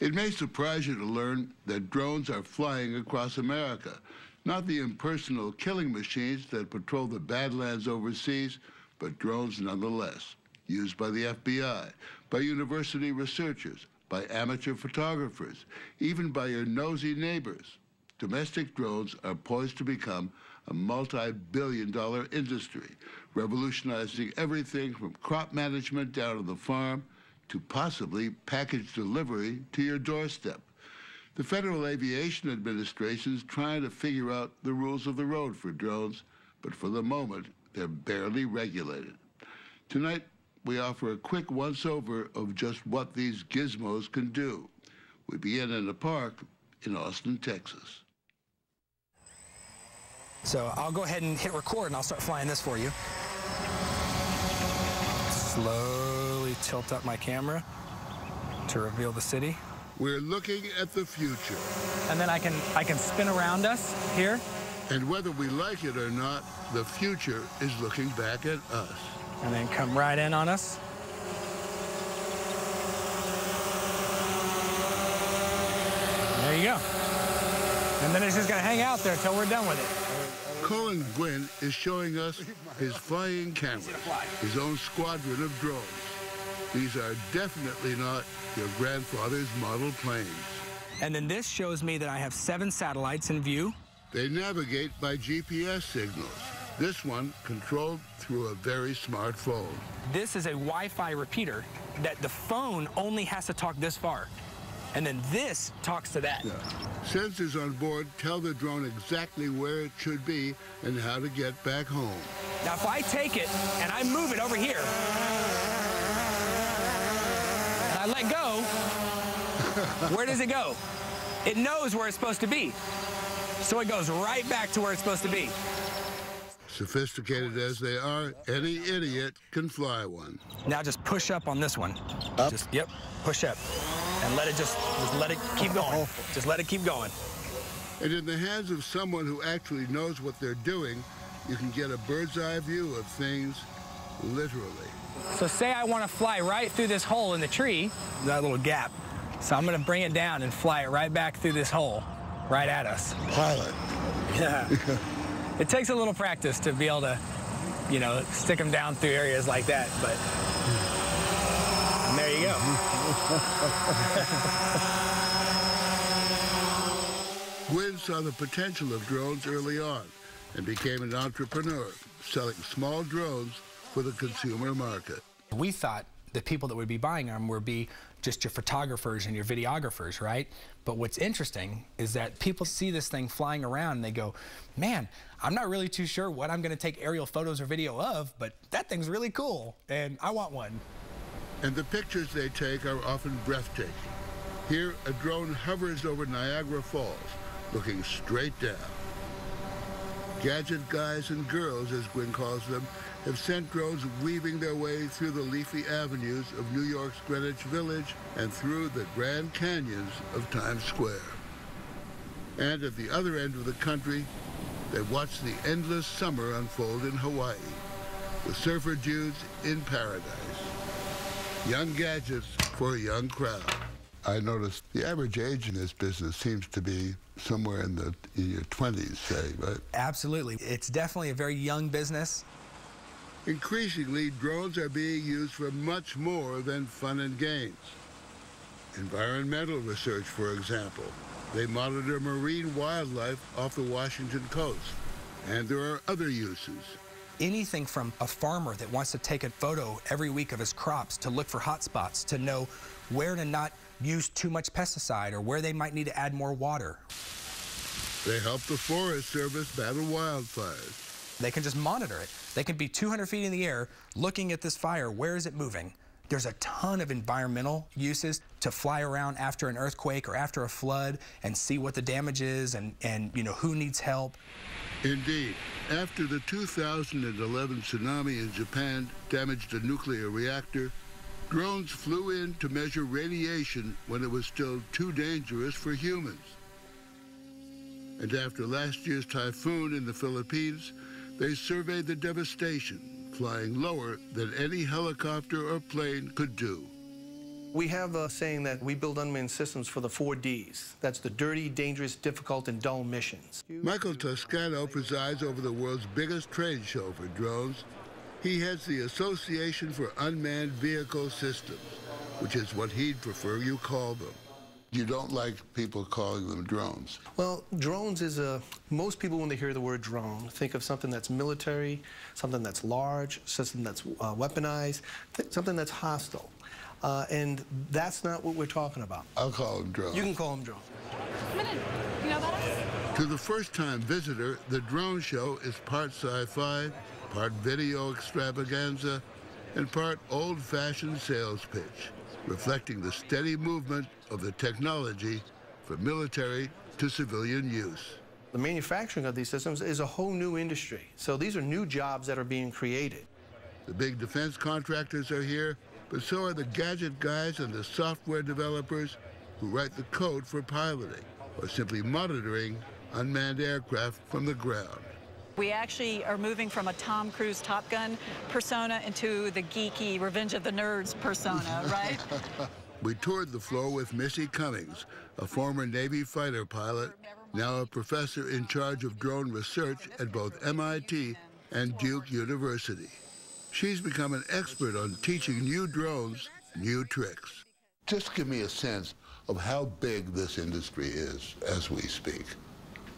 It may surprise you to learn that drones are flying across America, not the impersonal killing machines that patrol the Badlands overseas, but drones nonetheless, used by the FBI, by university researchers, by amateur photographers, even by your nosy neighbors. Domestic drones are poised to become a multi-billion-dollar industry, revolutionizing everything from crop management down to the farm to possibly package delivery to your doorstep. The Federal Aviation Administration is trying to figure out the rules of the road for drones, but for the moment, they're barely regulated. Tonight, we offer a quick once-over of just what these gizmos can do. We begin in a park in Austin, Texas. So I'll go ahead and hit record, and I'll start flying this for you. Slowly tilt up my camera to reveal the city. We're looking at the future. And then I can spin around us here. And whether we like it or not, the future is looking back at us. And then come right in on us. There you go. And then it's just gonna hang out there until we're done with it. Colin Guinn is showing us his flying cameras, his own squadron of drones. These are definitely not your grandfather's model planes. And then this shows me that I have 7 satellites in view. They navigate by GPS signals. This one controlled through a very smart phone. This is a Wi-Fi repeater that the phone only has to talk this far. And then this talks to that. Yeah. Sensors on board tell the drone exactly where it should be and how to get back home. Now, if I take it and I move it over here, and I let go, where does it go? It knows where it's supposed to be. So it goes right back to where it's supposed to be. Sophisticated as they are, any idiot can fly one. Now just push up on this one. Up? Just, yep, push up. And let it just let it keep going. Just let it keep going. And in the hands of someone who actually knows what they're doing, you can get a bird's eye view of things literally. So say I want to fly right through this hole in the tree, that little gap. So I'm going to bring it down and fly it right back through this hole, right at us. Pilot. Yeah. It takes a little practice to be able to, you know, stick them down through areas like that, but there you go. Gwynn saw the potential of drones early on and became an entrepreneur, selling small drones for the consumer market. We thought the people that would be buying them would be just your photographers and your videographers, right? But what's interesting is that people see this thing flying around and they go, man, I'm not really too sure what I'm gonna take aerial photos or video of, but that thing's really cool and I want one. And the pictures they take are often breathtaking. Here, a drone hovers over Niagara Falls, looking straight down. Gadget guys and girls, as Gwynn calls them, have sent drones weaving their way through the leafy avenues of New York's Greenwich Village and through the Grand Canyons of Times Square. And at the other end of the country, they watch the endless summer unfold in Hawaii, the surfer dudes in paradise. Young gadgets for a young crowd. I noticed the average age in this business seems to be somewhere in your 20s, say, right? Absolutely. It's definitely a very young business. Increasingly, drones are being used for much more than fun and games. Environmental research, for example. They monitor marine wildlife off the Washington coast, and there are other uses. Anything from a farmer that wants to take a photo every week of his crops to look for hot spots, to know where to not use too much pesticide or where they might need to add more water. They help the Forest Service battle wildfires. They can just monitor it. They can be 200 feet in the air looking at this fire. Where is it moving? There's a ton of environmental uses to fly around after an earthquake or after a flood and see what the damage is and you know, who needs help. Indeed. After the 2011 tsunami in Japan damaged a nuclear reactor, drones flew in to measure radiation when it was still too dangerous for humans. And after last year's typhoon in the Philippines, they surveyed the devastation, flying lower than any helicopter or plane could do. We have a saying that we build unmanned systems for the 4 Ds. That's the dirty, dangerous, difficult, and dull missions. Michael Toscano presides over the world's biggest trade show for drones. He heads the Association for Unmanned Vehicle Systems, which is what he'd prefer you call them. You don't like people calling them drones. Well, drones is most people when they hear the word drone think of something that's military, something that's large, something that's weaponized, something that's hostile. And that's not what we're talking about. I'll call them drones. You can call them drones. Come in. You know about us? To the first-time visitor, the drone show is part sci-fi, part video extravaganza, and part old-fashioned sales pitch, reflecting the steady movement of the technology from military to civilian use. The manufacturing of these systems is a whole new industry, so these are new jobs that are being created. The big defense contractors are here, but so are the gadget guys and the software developers who write the code for piloting or simply monitoring unmanned aircraft from the ground. We actually are moving from a Tom Cruise Top Gun persona into the geeky Revenge of the Nerds persona, right? We toured the floor with Missy Cummings, a former Navy fighter pilot, now a professor in charge of drone research at both MIT and Duke University. She's become an expert on teaching new drones new tricks. Just give me a sense of how big this industry is as we speak.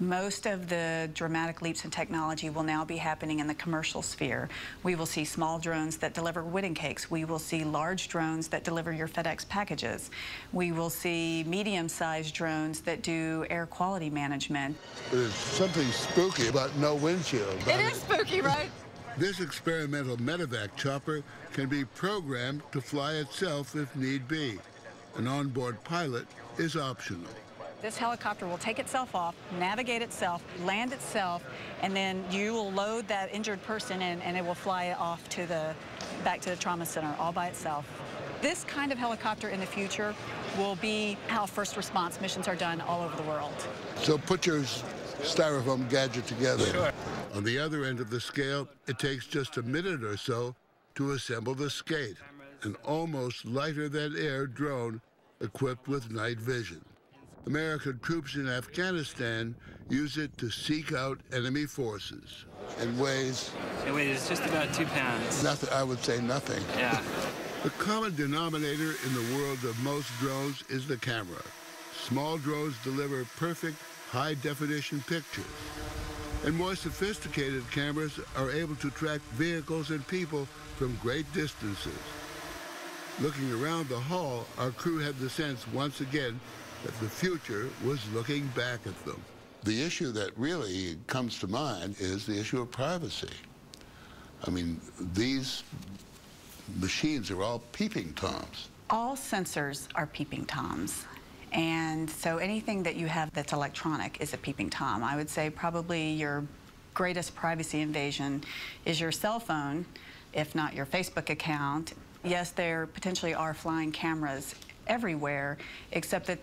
Most of the dramatic leaps in technology will now be happening in the commercial sphere. We will see small drones that deliver wedding cakes. We will see large drones that deliver your FedEx packages. We will see medium-sized drones that do air quality management. There's something spooky about no windshield. It is spooky, right? This experimental medevac chopper can be programmed to fly itself if need be. An onboard pilot is optional. This helicopter will take itself off, navigate itself, land itself, and then you will load that injured person in, and it will fly off to the back to the trauma center all by itself. This kind of helicopter in the future will be how first response missions are done all over the world. So put your styrofoam gadget together. Sure. On the other end of the scale, it takes just a minute or so to assemble the skate, an almost lighter-than-air drone equipped with night vision. American troops in Afghanistan use it to seek out enemy forces. And weighs? It weighs just about 2 pounds. Nothing, I would say nothing. Yeah. The common denominator in the world of most drones is the camera. Small drones deliver perfect, high-definition pictures. And more sophisticated cameras are able to track vehicles and people from great distances. Looking around the hall, our crew had the sense once again that the future was looking back at them. The issue that really comes to mind is the issue of privacy. I mean, these machines are all peeping toms. All sensors are peeping toms. And so anything that you have that's electronic is a peeping tom. I would say probably your greatest privacy invasion is your cell phone, if not your Facebook account. Yes, there potentially are flying cameras everywhere, except that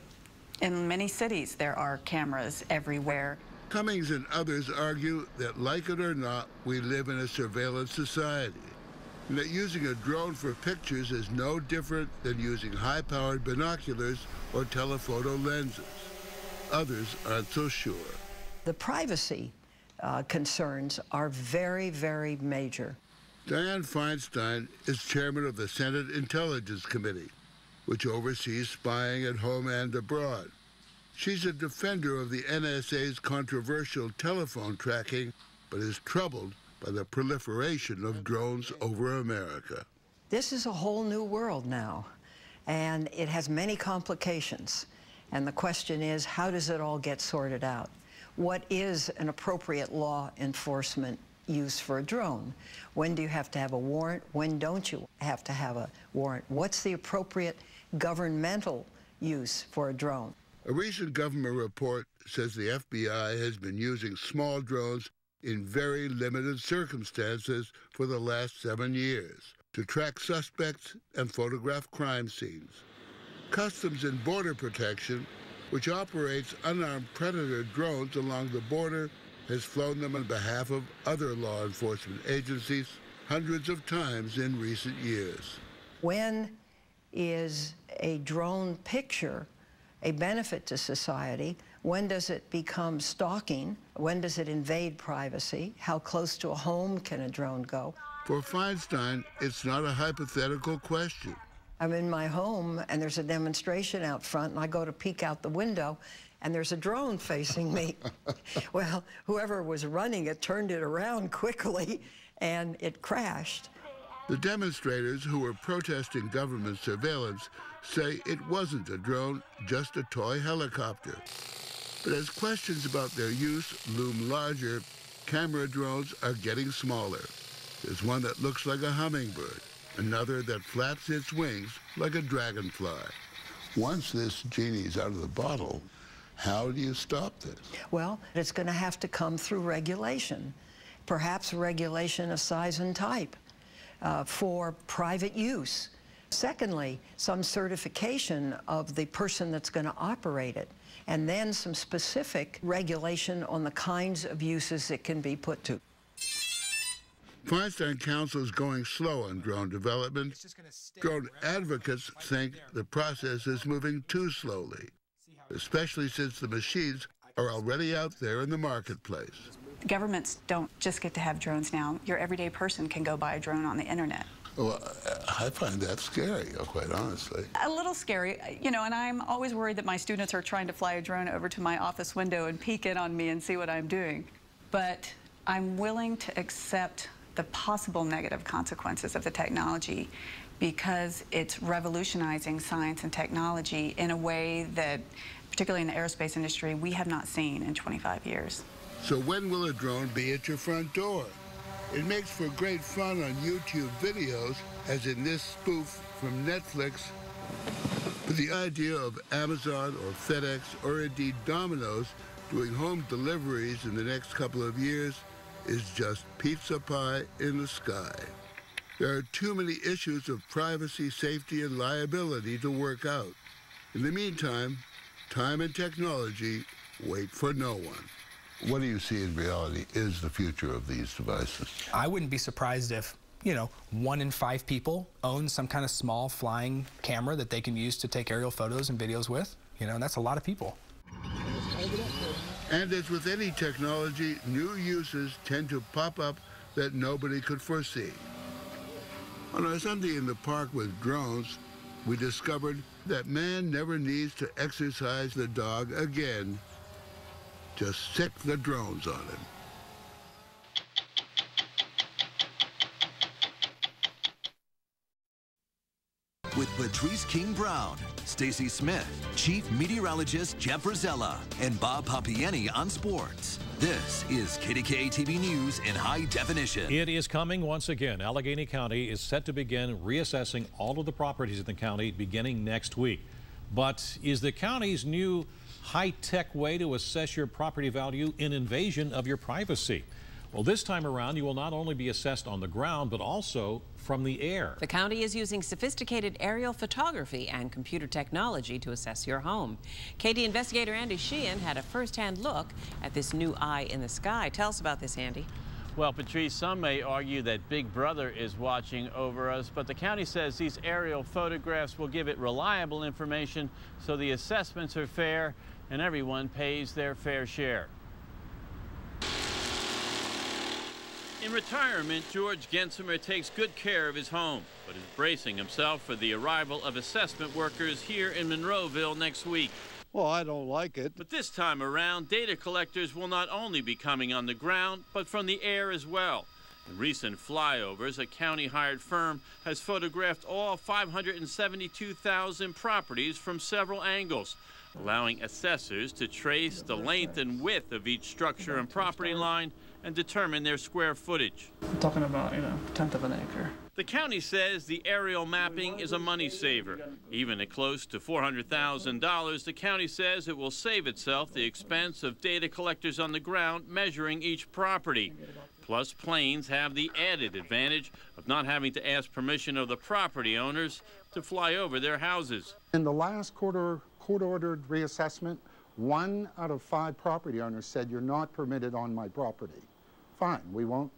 in many cities, there are cameras everywhere. Cummings and others argue that, like it or not, we live in a surveillance society, and that using a drone for pictures is no different than using high-powered binoculars or telephoto lenses. Others aren't so sure. The privacy concerns are very, very major. Dianne Feinstein is chairman of the Senate Intelligence Committee, which oversees spying at home and abroad. She's a defender of the NSA's controversial telephone tracking, but is troubled by the proliferation of drones over America. This is a whole new world now, and it has many complications. And the question is, how does it all get sorted out? What is an appropriate law enforcement use for a drone? When do you have to have a warrant? When don't you have to have a warrant? What's the appropriate governmental use for a drone? A recent government report says the FBI has been using small drones in very limited circumstances for the last 7 years to track suspects and photograph crime scenes. Customs and Border Protection, which operates unarmed predator drones along the border, has flown them on behalf of other law enforcement agencies hundreds of times in recent years. When is a drone picture a benefit to society? When does it become stalking? When does it invade privacy? How close to a home can a drone go? For Feinstein, it's not a hypothetical question. I'm in my home, and there's a demonstration out front, and I go to peek out the window, and there's a drone facing me. Well, whoever was running it turned it around quickly, and it crashed. The demonstrators who were protesting government surveillance say it wasn't a drone, just a toy helicopter. But as questions about their use loom larger, camera drones are getting smaller. There's one that looks like a hummingbird, another that flaps its wings like a dragonfly. Once this genie's out of the bottle, how do you stop this? Well, it's going to have to come through regulation, perhaps regulation of size and type for private use. Secondly, some certification of the person that's going to operate it, and then some specific regulation on the kinds of uses it can be put to. Feinstein counsels going slow on drone development. Drone advocates think the process is moving too slowly, especially since the machines are already out there in the marketplace. Governments don't just get to have drones now. Your everyday person can go buy a drone on the internet. Well, I find that scary, quite honestly. A little scary, you know, and I'm always worried that my students are trying to fly a drone over to my office window and peek in on me and see what I'm doing. But I'm willing to accept the possible negative consequences of the technology because it's revolutionizing science and technology in a way that, particularly in the aerospace industry, we have not seen in 25 years. So when will a drone be at your front door? It makes for great fun on YouTube videos, as in this spoof from Netflix. But the idea of Amazon or FedEx or indeed Domino's doing home deliveries in the next couple of years is just pizza pie in the sky. There are too many issues of privacy, safety, and liability to work out. In the meantime, time and technology wait for no one. What do you see in reality is the future of these devices? I wouldn't be surprised if, you know, 1 in 5 people own some kind of small flying camera that they can use to take aerial photos and videos with. You know, and that's a lot of people. And as with any technology, new uses tend to pop up that nobody could foresee. On our Sunday in the park with drones, we discovered that man never needs to exercise the dog again. Just sick the drones on him. With Patrice King-Brown, Stacy Smith, Chief Meteorologist Jeff Rosella, and Bob Papiani on sports. This is KDKA-TV News in High Definition. It is coming once again. Allegheny County is set to begin reassessing all of the properties in the county beginning next week. But is the county's new high-tech way to assess your property value an invasion of your privacy? Well, this time around, you will not only be assessed on the ground, but also from the air. The county is using sophisticated aerial photography and computer technology to assess your home. KD investigator Andy Sheehan had a first-hand look at this new eye in the sky. Tell us about this, Andy. Well, Patrice, some may argue that Big Brother is watching over us, but the county says these aerial photographs will give it reliable information so the assessments are fair and everyone pays their fair share. In retirement, George Gensheimer takes good care of his home, but is bracing himself for the arrival of assessment workers here in Monroeville next week. Well, I don't like it. But this time around, data collectors will not only be coming on the ground, but from the air as well. In recent flyovers, a county-hired firm has photographed all 572,000 properties from several angles, allowing assessors to trace the length and width of each structure and property line and determine their square footage. I'm talking about, you know, 1/10 of an acre. The county says the aerial mapping is a money saver. Even at close to $400,000, the county says it will save itself the expense of data collectors on the ground measuring each property. Plus, planes have the added advantage of not having to ask permission of the property owners to fly over their houses. In the last court-ordered reassessment, 1 out of 5 property owners said, "You're not permitted on my property." Fine, we won't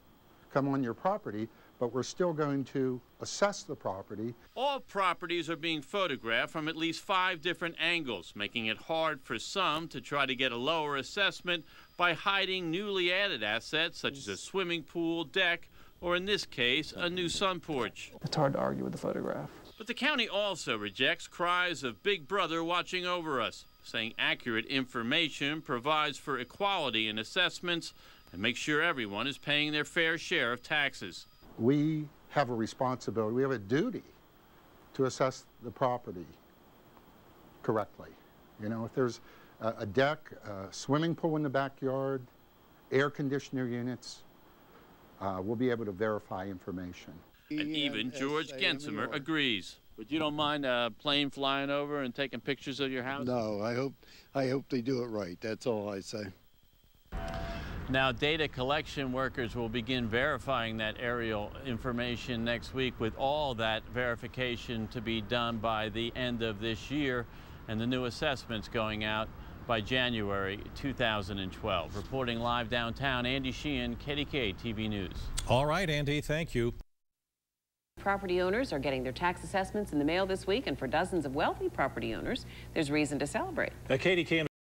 come on your property. but we're still going to assess the property. All properties are being photographed from at least 5 different angles, making it hard for some to try to get a lower assessment by hiding newly added assets such as a swimming pool, deck, or in this case, a new sun porch. It's hard to argue with the photograph. But the county also rejects cries of Big Brother watching over us, saying accurate information provides for equality in assessments and makes sure everyone is paying their fair share of taxes. We have a responsibility, we have a duty to assess the property correctly. You know, if there's a deck, a swimming pool in the backyard, air conditioner units, we'll be able to verify information. And even George Gensheimer agrees. But you don't mind a plane flying over and taking pictures of your house? No, I hope they do it right. That's all I say. Now, data collection workers will begin verifying that aerial information next week, with all that verification to be done by the end of this year, and the new assessments going out by January 2012. Reporting live downtown, Andy Sheehan, KDKA-TV News. All right, Andy, thank you. Property owners are getting their tax assessments in the mail this week, and for dozens of wealthy property owners, there's reason to celebrate.